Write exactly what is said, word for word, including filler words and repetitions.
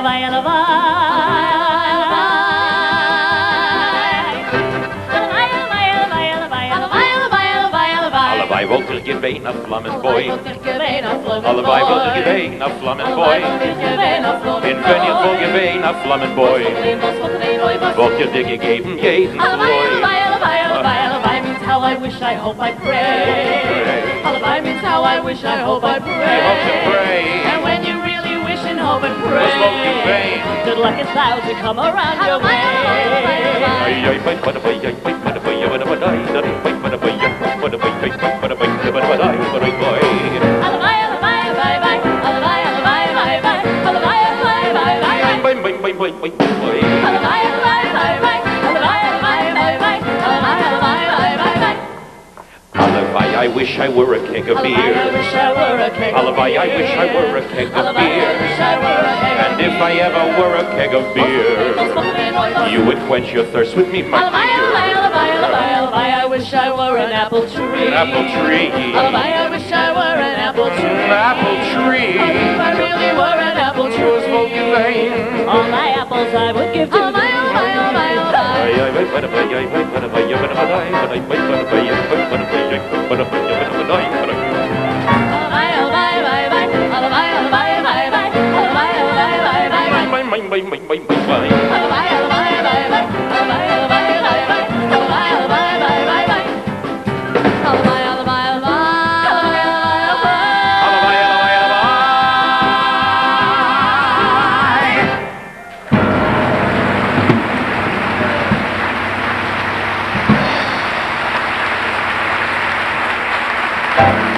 Halevai, Halevai. Halevai wilt er geen af vlammen boy. Halevai wilt er geen af vlammen boy. In Vennier wil geen af vlammen boy. Wordt je dikke geven, geven boy. Halevai means how I wish, I hope, I pray. Halevai means how I wish, I hope, I pray. And when you really wish and hope and pray, good luck is bound to come around your way. Wait, wait, wait. Halevai, I wish I were a keg of beer. Halevai, I wish I were a keg of beer. And if I ever were a keg of beer, you would quench your thirst with me, my dear. I wish I were an apple tree. An apple tree. Halevai, I wish I were an apple tree. An apple tree. If I really were an apple tree, all my apples I would give to you. Thank you.